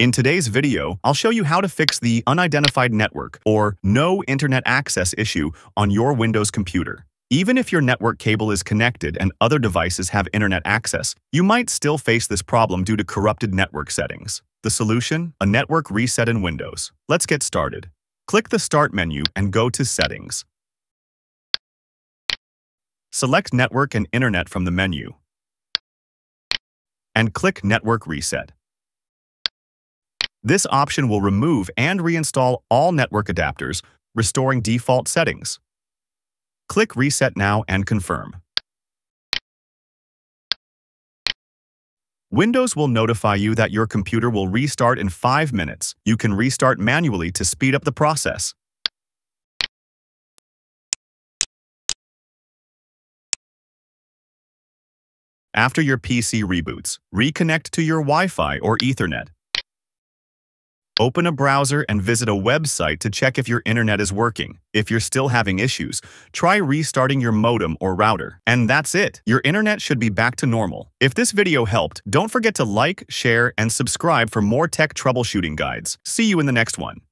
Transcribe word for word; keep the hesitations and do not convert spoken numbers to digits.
In today's video, I'll show you how to fix the unidentified network or no internet access issue on your Windows computer. Even if your network cable is connected and other devices have internet access, you might still face this problem due to corrupted network settings. The solution? A network reset in Windows. Let's get started. Click the Start menu and go to Settings. Select Network and Internet from the menu and click Network Reset. This option will remove and reinstall all network adapters, restoring default settings. Click Reset Now and confirm. Windows will notify you that your computer will restart in five minutes. You can restart manually to speed up the process. After your P C reboots, reconnect to your Wi-Fi or Ethernet. Open a browser and visit a website to check if your internet is working. If you're still having issues, try restarting your modem or router. And that's it! Your internet should be back to normal. If this video helped, don't forget to like, share, and subscribe for more tech troubleshooting guides. See you in the next one.